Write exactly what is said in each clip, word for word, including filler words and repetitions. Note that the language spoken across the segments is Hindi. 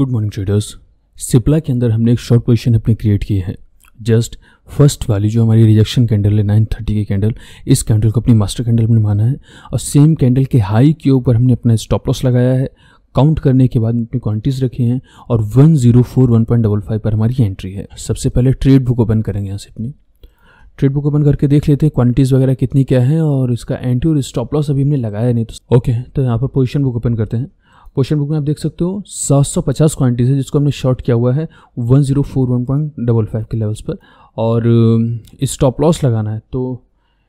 Good morning traders. सिप्ला के अंदर हमने एक शॉर्ट पोजीशन अपने क्रिएट की है। जस्ट फर्स्ट वाली जो हमारी रिजेक्शन कैंडल है नाइन थर्टी की कैंडल, इस कैंडल को अपनी मास्टर कैंडल में माना है और सेम कैंडल के हाई के ऊपर हमने अपना स्टॉप लॉस लगाया है। काउंट करने के बाद अपनी क्वांटिटीज रखी हैं और one zero four one point double five पर हमारी एंट्री है। सबसे पहले ट्रेड बुक ओपन करेंगे, यहाँ से अपनी ट्रेड बुक ओपन करके देख लेते हैं क्वांटिटीज़ वगैरह कितनी क्या है और इसका एंट्री और स्टॉप लॉस अभी हमने लगाया नहीं तो ओके। तो यहाँ पर पोजीशन बुक ओपन करते हैं। पोजीशन बुक में आप देख सकते हो सात सौ पचास क्वांटिटीज है जिसको हमने शॉर्ट किया हुआ है one zero four one point double five के लेवल्स पर और स्टॉप लॉस लगाना है। तो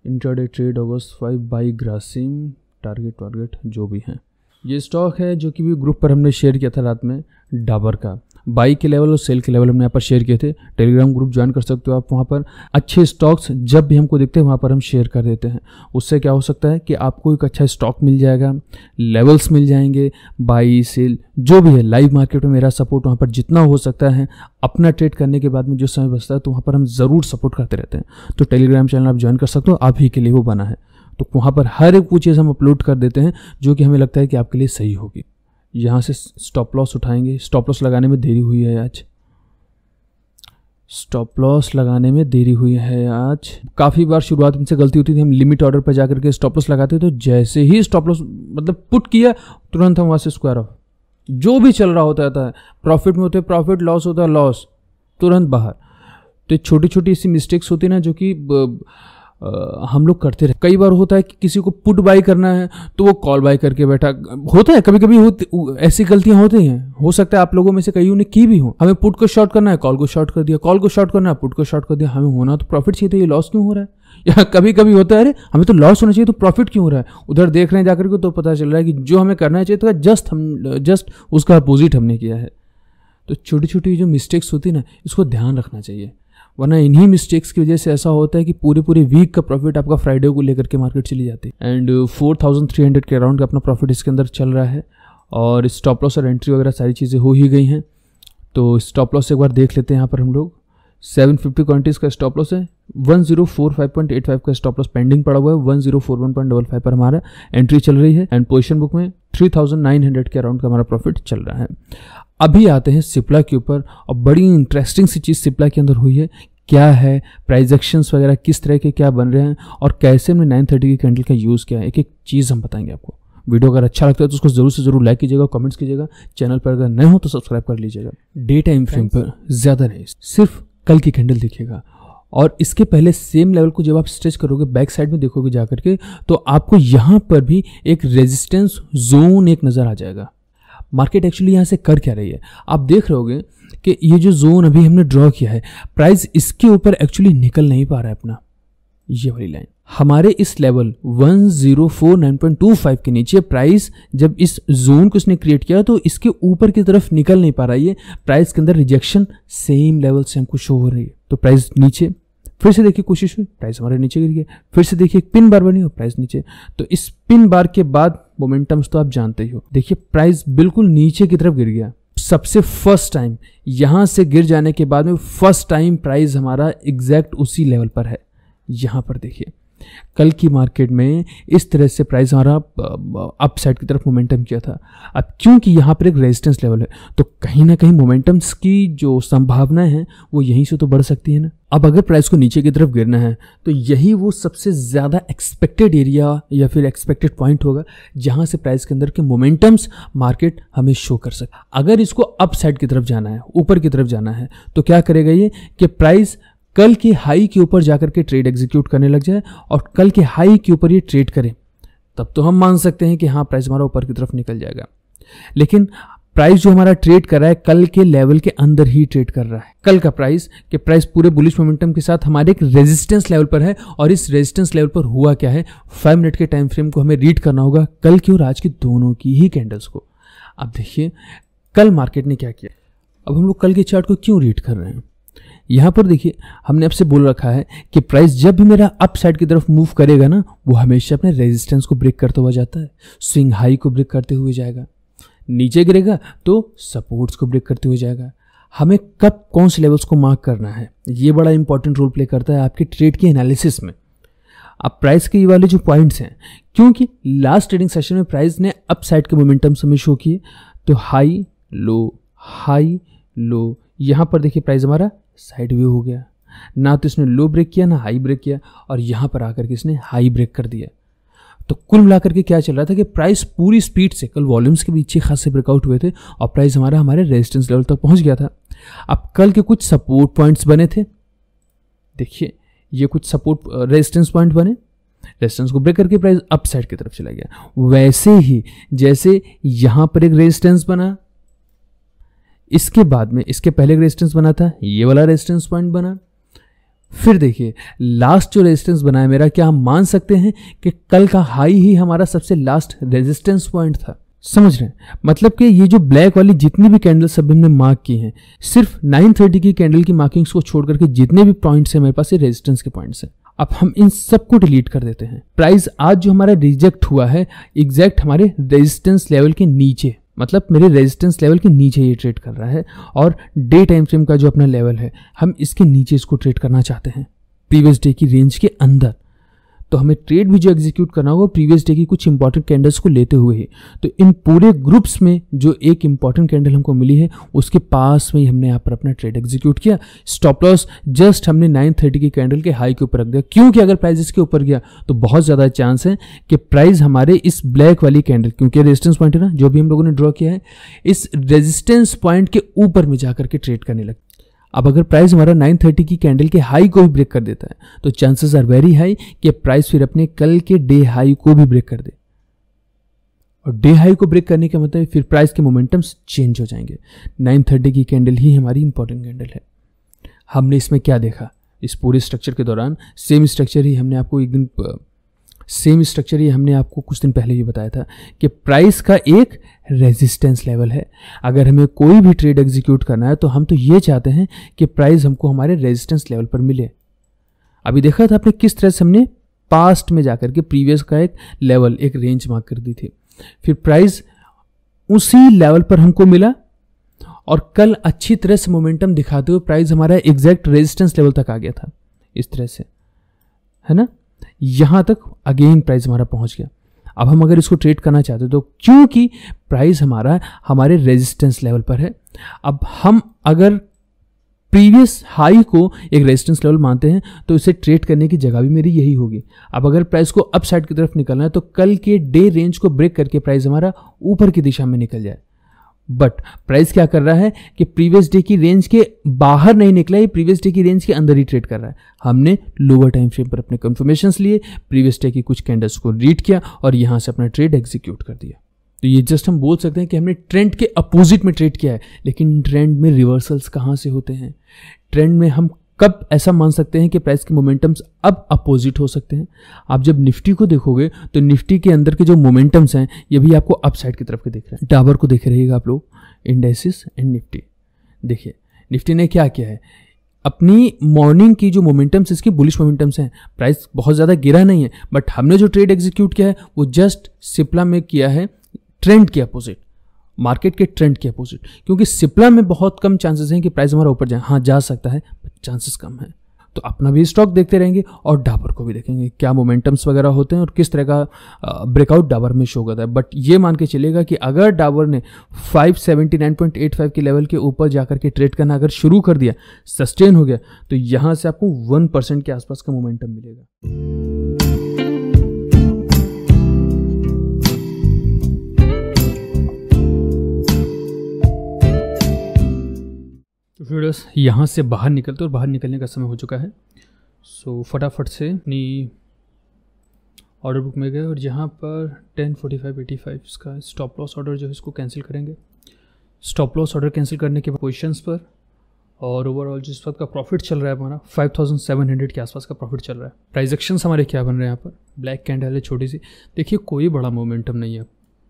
intraday trade August five by Grasim target target जो भी हैं। ये स्टॉक है जो कि भी ग्रुप पर हमने शेयर किया था रात में डाबर का। बाई के लेवल और सेल के लेवल हमने यहाँ पर शेयर किए थे। टेलीग्राम ग्रुप ज्वाइन कर सकते हो आप, वहाँ पर अच्छे स्टॉक्स जब भी हमको दिखते हैं वहाँ पर हम शेयर कर देते हैं। उससे क्या हो सकता है कि आपको एक अच्छा स्टॉक मिल जाएगा, लेवल्स मिल जाएंगे, बाई सेल जो भी है। लाइव मार्केट में मेरा सपोर्ट वहाँ पर जितना हो सकता है, अपना ट्रेड करने के बाद में जो समय बचता है तो वहाँ पर हम ज़रूर सपोर्ट करते रहते हैं। तो टेलीग्राम चैनल आप ज्वाइन कर सकते हो, आप ही के लिए वो बना है। तो वहाँ पर हर एक वो चीज़ हम अपलोड कर देते हैं जो कि हमें लगता है कि आपके लिए सही होगी। यहाँ से स्टॉप लॉस उठाएंगे। स्टॉप लॉस लगाने में देरी हुई है आज, स्टॉप लॉस लगाने में देरी हुई है आज। काफ़ी बार शुरुआत में से गलती होती थी, हम लिमिट ऑर्डर पर जाकर के स्टॉप लॉस लगाते थे। तो जैसे ही स्टॉप लॉस मतलब पुट किया तुरंत हम वहाँ से स्क्वायर ऑफ, जो भी चल रहा होता था, प्रॉफिट में होते प्रॉफिट, लॉस होता लॉस, तुरंत बाहर। तो छोटी छोटी ऐसी मिस्टेक्स होती ना जो कि Uh, हम लोग करते रहे। कई बार होता है कि किसी को पुट बाई करना है तो वो कॉल बाई करके बैठा होता है। कभी कभी ऐसी गलतियां होती हैं, हो सकता है आप लोगों में से कईयों ने की भी हो। हमें पुट को शॉर्ट करना है, कॉल को शॉर्ट कर दिया, कॉल को शॉर्ट करना है, पुट को शॉर्ट कर दिया। हमें होना तो प्रॉफिट चाहिए था, ये लॉस क्यों हो रहा है? या कभी कभी होता है अरे हमें तो लॉस होना चाहिए तो प्रॉफिट क्यों हो रहा है? उधर देख रहे हैं जाकर के तो पता चल रहा है कि जो हमें करना चाहिए था जस्ट हम जस्ट उसका अपोजिट हमने किया है। तो छोटी छोटी जो मिस्टेक्स होती है ना, इसको ध्यान रखना चाहिए, वरना इन्हीं मिस्टेक्स की वजह से ऐसा होता है कि पूरे पूरे वीक का प्रॉफिट आपका फ्राइडे को लेकर के मार्केट चली जाती है। And four thousand three hundred के अराउंड का अपना प्रॉफिट इसके अंदर चल रहा है और स्टॉप लॉस और एंट्री वगैरह सारी चीज़ें हो ही गई हैं। तो स्टॉप लॉस एक बार देख लेते हैं। यहाँ पर हम लोग सेवन फिफ्टी क्वांटिटीज़ का स्टॉप लॉस है, one zero four five point eight five का स्टॉप लॉस पेंडिंग पड़ा हुआ है, one zero four one point double five पर हमारा एंट्री चल रही है एंड पोजीशन बुक में थ्री थाउजेंड नाइन हंड्रेड के अराउंड का हमारा प्रॉफिट चल रहा है। अभी आते हैं सिप्ला के ऊपर और बड़ी इंटरेस्टिंग सी चीज़ सिप्ला के अंदर हुई है। क्या है प्राइस एक्शंस वगैरह, किस तरह के क्या बन रहे हैं और कैसे हमने नाइन थर्टी की कैंडल का यूज़ किया है, एक एक चीज़ हम बताएंगे आपको। वीडियो अगर अच्छा लगता है तो उसको जरूर से जरूर लाइक कीजिएगा, कमेंट्स कीजिएगा। चैनल पर अगर नए हो तो सब्सक्राइब कर लीजिएगा। डे टाइम फ्रेम पर ज़्यादा नहीं, सिर्फ कल की कैंडल देखिएगा और इसके पहले सेम लेवल को जब आप स्ट्रेच करोगे, बैक साइड में देखोगे जाकर के, तो आपको यहाँ पर भी एक रेजिस्टेंस जोन एक नज़र आ जाएगा। मार्केट एक्चुअली यहाँ से कर क्या रही है, आप देख रहे होगे कि ये जो जोन अभी हमने ड्रॉ किया है, प्राइस इसके ऊपर एक्चुअली निकल नहीं पा रहा है। अपना ये वाली लाइन हमारे इस level one zero four nine point two five के नीचे प्राइस जब इस जोन को इसने क्रिएट किया तो इसके ऊपर की तरफ निकल नहीं पा रहा है। ये प्राइस के अंदर रिजेक्शन सेम लेवल से हमको शो हो रही है। तो प्राइस नीचे, फिर से देखिए कोशिश हुई, प्राइस हमारे नीचे गिर गया। फिर से देखिए पिन बार बनी और प्राइस नीचे। तो इस पिन बार के बाद मोमेंटम्स तो आप जानते ही हो। देखिए प्राइस बिल्कुल नीचे की तरफ गिर गया सबसे फर्स्ट टाइम। यहाँ से गिर जाने के बाद में फर्स्ट टाइम प्राइस हमारा एग्जैक्ट उसी लेवल पर है। यहाँ पर देखिए कल की मार्केट में इस तरह से प्राइस हमारा अपसाइड की तरफ मोमेंटम किया था। अब क्योंकि यहाँ पर एक रेजिस्टेंस लेवल है तो कहीं ना कहीं मोमेंटम्स की जो संभावनाएं हैं वो यहीं से तो बढ़ सकती है ना। अब अगर प्राइस को नीचे की तरफ गिरना है तो यही वो सबसे ज़्यादा एक्सपेक्टेड एरिया या फिर एक्सपेक्टेड पॉइंट होगा जहाँ से प्राइस के अंदर के मोमेंटम्स मार्केट हमें शो कर सके। अगर इसको अपसाइड की तरफ जाना है, ऊपर की तरफ जाना है, तो क्या करेगा ये कि प्राइस कल के हाई के ऊपर जाकर के ट्रेड एग्जीक्यूट करने लग जाए और कल के हाई के ऊपर ये ट्रेड करें, तब तो हम मान सकते हैं कि हाँ प्राइस हमारा ऊपर की तरफ निकल जाएगा। लेकिन प्राइस जो हमारा ट्रेड कर रहा है कल के लेवल के अंदर ही ट्रेड कर रहा है। कल का प्राइस कि प्राइस पूरे बुलिश मोमेंटम के साथ हमारे एक रेजिस्टेंस लेवल पर है और इस रेजिस्टेंस लेवल पर हुआ क्या है, फाइव मिनट के टाइम फ्रेम को हमें रीड करना होगा, कल की और आज की दोनों की ही कैंडल्स को। अब देखिए कल मार्केट ने क्या किया। अब हम लोग कल के चार्ट को क्यों रीड कर रहे हैं, यहाँ पर देखिए हमने आपसे बोल रखा है कि प्राइस जब भी मेरा अप साइड की तरफ मूव करेगा ना, वो हमेशा अपने रेजिस्टेंस को ब्रेक करता हुआ जाता है, स्विंग हाई को ब्रेक करते हुए जाएगा, नीचे गिरेगा तो सपोर्ट्स को ब्रेक करते हुए जाएगा। हमें कब कौन से लेवल्स को मार्क करना है ये बड़ा इंपॉर्टेंट रोल प्ले करता है आपके ट्रेड के एनालिसिस में। अब प्राइस के ये वाले जो पॉइंट्स हैं, क्योंकि लास्ट ट्रेडिंग सेशन में प्राइस ने अप साइड के मोमेंटम हमें शो किए, तो हाई लो हाई लो, यहाँ पर देखिए प्राइस हमारा साइड व्यू हो गया, ना तो इसने लो ब्रेक किया ना हाई ब्रेक किया, और यहाँ पर आकर के इसने हाई ब्रेक कर दिया। तो कुल मिलाकर के क्या चल रहा था कि प्राइस पूरी स्पीड से, कल वॉल्यूम्स के भी अच्छे खासे ब्रेकआउट हुए थे और प्राइस हमारा हमारे रेजिस्टेंस लेवल तक पहुंच गया था। अब कल के कुछ सपोर्ट पॉइंट्स बने थे, देखिए ये कुछ सपोर्ट रेजिस्टेंस पॉइंट बने, रेजिस्टेंस को ब्रेक करके प्राइस अपसाइड की तरफ चला गया। वैसे ही जैसे यहाँ पर एक रेजिस्टेंस बना, इसके बाद में इसके पहले रेजिस्टेंस बना था, ये वाला रेजिस्टेंस पॉइंट बना, फिर देखिए लास्ट जो रेजिस्टेंस बना है मेरा, क्या हम मान सकते हैं कि कल का हाई ही हमारा सबसे लास्ट रेजिस्टेंस पॉइंट था? समझ रहे हैं, मतलब कि ये जो ब्लैक वाली जितनी भी कैंडल्स सब हमने मार्क की हैं, सिर्फ नाइन थर्टी की कैंडल की मार्किंग्स को छोड़ करके जितने भी पॉइंट्स हैं मेरे पास ये रेजिस्टेंस के पॉइंट्स हैं। अब हम इन सबको डिलीट कर देते हैं। प्राइस आज जो हमारा रिजेक्ट हुआ है एग्जैक्ट हमारे रेजिस्टेंस लेवल के नीचे, मतलब मेरे रेजिस्टेंस लेवल के नीचे ये ट्रेड कर रहा है, और डे टाइम फ्रेम का जो अपना लेवल है हम इसके नीचे इसको ट्रेड करना चाहते हैं प्रीवियस डे की रेंज के अंदर। तो हमें ट्रेड भी जो एग्जीक्यूट करना होगा प्रीवियस डे की कुछ इंपॉर्टेंट कैंडल्स को लेते हुए ही। तो इन पूरे ग्रुप्स में जो एक इंपॉर्टेंट कैंडल हमको मिली है उसके पास में ही हमने यहाँ पर अपना ट्रेड एग्जीक्यूट किया। स्टॉप लॉस जस्ट हमने नाइन थर्टी की कैंडल के हाई के ऊपर रख दिया, क्योंकि अगर प्राइस इसके ऊपर गया तो बहुत ज़्यादा चांस है कि प्राइस हमारे इस ब्लैक वाली कैंडल, क्योंकि रेजिस्टेंस पॉइंट है ना जो भी हम लोगों ने ड्रॉ किया है, इस रेजिस्टेंस पॉइंट के ऊपर में जाकर के ट्रेड करने लगे। अब अगर प्राइस हमारा नाइन थर्टी की कैंडल के हाई को भी ब्रेक कर देता है तो चांसेस आर वेरी हाई कि प्राइस फिर अपने कल के डे हाई को भी ब्रेक कर दे, और डे हाई को ब्रेक करने का मतलब फिर प्राइस के मोमेंटम्स चेंज हो जाएंगे। नाइन थर्टी की कैंडल ही हमारी इंपॉर्टेंट कैंडल है। हमने इसमें क्या देखा, इस पूरे स्ट्रक्चर के दौरान सेम स्ट्रक्चर ही हमने आपको एक दिन सेम स्ट्रक्चर ही हमने आपको कुछ दिन पहले भी बताया था कि प्राइस का एक रेजिस्टेंस लेवल है। अगर हमें कोई भी ट्रेड एग्जीक्यूट करना है तो हम तो ये चाहते हैं कि प्राइस हमको हमारे रेजिस्टेंस लेवल पर मिले। अभी देखा था आपने किस तरह से हमने पास्ट में जाकर के प्रीवियस का एक लेवल, एक रेंज मार्क कर दी थी, फिर प्राइस उसी लेवल पर हमको मिला, और कल अच्छी तरह से मोमेंटम दिखाते हुए प्राइस हमारा एग्जैक्ट रेजिस्टेंस लेवल तक आ गया था, इस तरह से, है ना, यहाँ तक अगेन प्राइस हमारा पहुँच गया। अब हम अगर इसको ट्रेड करना चाहते तो, क्योंकि प्राइस हमारा हमारे रेजिस्टेंस लेवल पर है, अब हम अगर प्रीवियस हाई को एक रेजिस्टेंस लेवल मानते हैं तो इसे ट्रेड करने की जगह भी मेरी यही होगी। अब अगर प्राइस को अप साइड की तरफ निकलना है तो कल के डे रेंज को ब्रेक करके प्राइस हमारा ऊपर की दिशा में निकल जाए, बट प्राइस क्या कर रहा है कि प्रीवियस डे की रेंज के बाहर नहीं निकला, ये प्रीवियस डे की रेंज के अंदर ही ट्रेड कर रहा है। हमने लोअर टाइम फ्रेम पर अपने कंफर्मेशंस लिए, प्रीवियस डे की कुछ कैंडल्स को रीड किया और यहाँ से अपना ट्रेड एग्जीक्यूट कर दिया। तो ये जस्ट हम बोल सकते हैं कि हमने ट्रेंड के अपोजिट में ट्रेड किया है। लेकिन ट्रेंड में रिवर्सल्स कहाँ से होते हैं, ट्रेंड में हम कब ऐसा मान सकते हैं कि प्राइस के मोमेंटम्स अब अपोजिट हो सकते हैं? आप जब निफ्टी को देखोगे तो निफ्टी के अंदर के जो मोमेंटम्स हैं ये भी आपको अपसाइड की तरफ के दिख रहे हैं। डाबर को देख रहिएगा आप लोग, इंडेक्सेस एंड निफ्टी, देखिए निफ्टी ने क्या किया है, अपनी मॉर्निंग की जो मोमेंटम्स, इसकी बुलिश मोमेंटम्स हैं, प्राइस बहुत ज़्यादा गिरा नहीं है, बट हमने जो ट्रेड एग्जीक्यूट किया है वो जस्ट सिप्ला में किया है ट्रेंड के अपोजिट, मार्केट के ट्रेंड के अपोजिट, क्योंकि सिप्ला में बहुत कम चांसेस हैं कि प्राइस हमारा ऊपर जाए। हाँ, जा सकता है, चांसेस कम है। तो अपना भी स्टॉक देखते रहेंगे और डाबर को भी देखेंगे क्या मोमेंटम्स वगैरह होते हैं और किस तरह का ब्रेकआउट डाबर में शो करता है। बट ये मान के चलेगा कि अगर डाबर ने five seventy nine point eight five के लेवल के ऊपर जाकर के ट्रेड करना अगर शुरू कर दिया, सस्टेन हो गया, तो यहाँ से आपको वन परसेंट के आसपास का मोमेंटम मिलेगा। वीडियोस यहाँ से बाहर निकलते, और बाहर निकलने का समय हो चुका है, सो फटाफट से अपनी ऑर्डर बुक में गए और यहाँ पर ten forty five eighty five इसका स्टॉप लॉस ऑर्डर जो है इसको कैंसिल करेंगे। स्टॉप लॉस ऑर्डर कैंसिल करने के बाद पोजीशंस पर और ओवरऑल जिस वक्त का प्रॉफिट चल रहा है हमारा फाइव थाउजेंड सेवन हंड्रेड के आसपास का प्रॉफिट चल रहा है। प्राइस एक्शंस हमारे क्या बन रहे हैं, यहाँ पर ब्लैक कैंडल है छोटी सी, देखिए कोई बड़ा मोमेंटम नहीं है।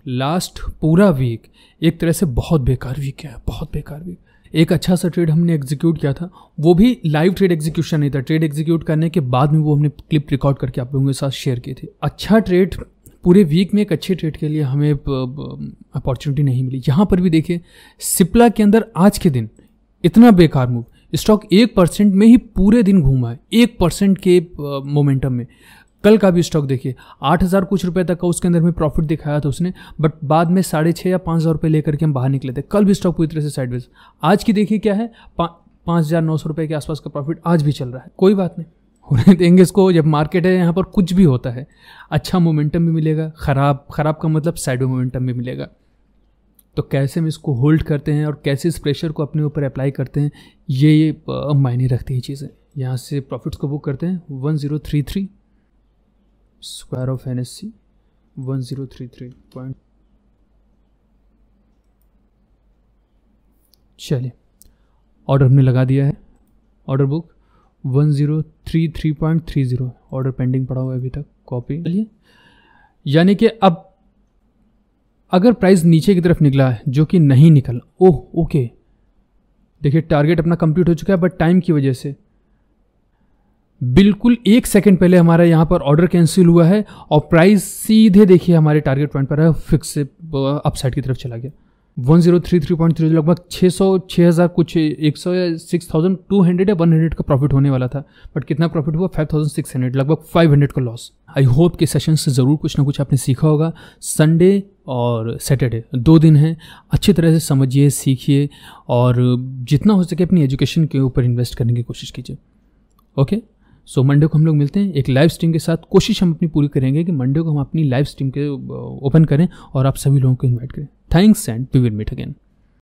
लास्ट पूरा वीक एक तरह से बहुत बेकार वीक है, बहुत बेकार वीक। एक अच्छा सा ट्रेड हमने एग्जीक्यूट किया था, वो भी लाइव ट्रेड एग्जीक्यूशन नहीं था, ट्रेड एग्जीक्यूट करने के बाद में वो हमने क्लिप रिकॉर्ड करके आप लोगों के साथ शेयर की थी। अच्छा ट्रेड पूरे वीक में, एक अच्छे ट्रेड के लिए हमें अपॉर्चुनिटी नहीं मिली। यहाँ पर भी देखिए सिप्ला के अंदर आज के दिन इतना बेकार मूव, स्टॉक एक परसेंट में ही पूरे दिन घूमा है, एक परसेंट के मोमेंटम में कल का भी स्टॉक देखिए आठ हज़ार कुछ रुपए तक का उसके अंदर में प्रॉफिट दिखाया था उसने, बट बाद में साढ़े छः या पाँच हज़ार रुपये लेकर के हम बाहर निकले थे। कल भी स्टॉक पूरी तरह से साइडवेज। आज की देखिए क्या है, पाँच हज़ार नौ सौ रुपये के आसपास का प्रॉफिट आज भी चल रहा है। कोई बात नहीं, होने देंगे इसको। जब मार्केट है यहाँ पर कुछ भी होता है, अच्छा मोमेंटम भी मिलेगा, ख़राब ख़राब का मतलब साइड मोमेंटम भी मिलेगा। तो कैसे हम इसको होल्ड करते हैं और कैसे इस प्रेशर को अपने ऊपर अप्लाई करते हैं, ये मायने रखती हैं चीज़ें। यहाँ से प्रॉफिट्स को बुक करते हैं one zero three three square off N S C one zero three three point. चलिए ऑर्डर हमने लगा दिया है, order book one zero three three point three zero, order pending पड़ा हुआ है अभी तक, कॉपी। चलिए यानी कि अब अगर प्राइस नीचे की तरफ निकला है, जो कि नहीं निकला, ओह ओके, देखिए टारगेट अपना कंप्लीट हो चुका है, बट टाइम की वजह से बिल्कुल एक सेकंड पहले हमारा यहाँ पर ऑर्डर कैंसिल हुआ है और प्राइस सीधे देखिए हमारे टारगेट पॉइंट पर है, फिक्स से अपसाइड की तरफ चला गया। One zero three three point three लगभग छः सौ छः हज़ार कुछ एक सौ या सिक्स थाउजेंड टू हंड्रेड या वन हंड्रेड का प्रॉफिट होने वाला था, बट कितना प्रॉफिट हुआ, फाइव थाउजेंड सिक्स हंड्रेड, लगभग फाइव हंड्रेड का लॉस। आई होप कि सेशन से ज़रूर कुछ ना कुछ आपने सीखा होगा। संडे और सैटरडे दो दिन हैं, अच्छी तरह से समझिए, सीखिए और जितना हो सके अपनी एजुकेशन के ऊपर इन्वेस्ट करने की कोशिश कीजिए। ओके, सो मंडे को हम लोग मिलते हैं एक लाइव स्ट्रीम के साथ। कोशिश हम अपनी पूरी करेंगे कि मंडे को हम अपनी लाइव स्ट्रीम के ओपन करें और आप सभी लोगों को इन्वाइट करें। Thanks and we will meet again.